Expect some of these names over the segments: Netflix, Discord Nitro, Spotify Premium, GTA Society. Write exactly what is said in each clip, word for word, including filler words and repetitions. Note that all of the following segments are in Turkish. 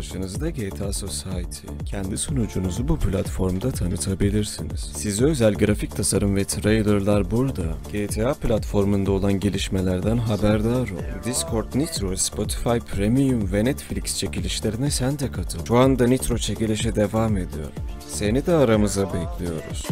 karşınızda G T A Society. Kendi sunucunuzu bu platformda tanıtabilirsiniz. Size özel grafik tasarım ve trailerlar burada. G T A platformunda olan gelişmelerden haberdar ol. Discord Nitro, Spotify Premium ve Netflix çekilişlerine sen de katıl. Şu anda Nitro çekilişi devam ediyor. Seni de aramıza bekliyoruz.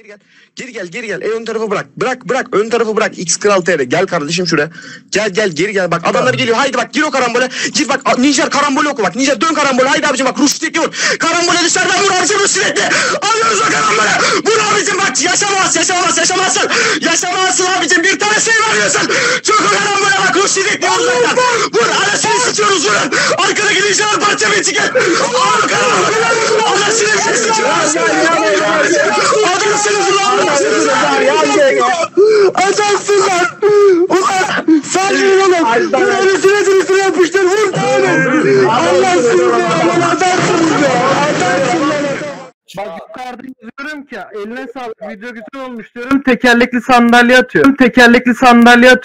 Geri gel. Geri gel geri gel. E ön tarafı bırak. Bırak bırak. Ön tarafı bırak. X Kral T R. Gel kardeşim şuraya. Gel gel geri gel. Bak adamlar geliyor. Haydi bak gir o karambole. Gir bak. Nijer karambol oku bak. Nijer dön karambol. Haydi abicim bak. Rus tekli vur. Karambole dışarıdan vur abicim Rus tekli. Alıyoruz o karambole. Vur abicim bak. Yaşamaz yaşamaz yaşamazsın. Yaşamazsın abicim. Bir tane şey varıyorsun. Çok o karambole bak. Rus tekli uzaktan. Vur. Arasını sıçıyoruz vurun. Arkada gidince al parça bir çıkın. Al karambole. Allah seni sıçıyoruz. Adamsınız ulan! Adamsınız ulan! Adamsınız ulan! Ulan! Sakin olun! Ulan üstüne sürüsüne yapıştır! Vur! Allah'sınız ulan! Adamsınız ya! Adamsınız ulan! Bak yukarıda izliyorum ki eline sağlık video güzel olmuş diyorum, tekerlekli sandalye atıyorum. Tekerlekli sandalye atıyorum.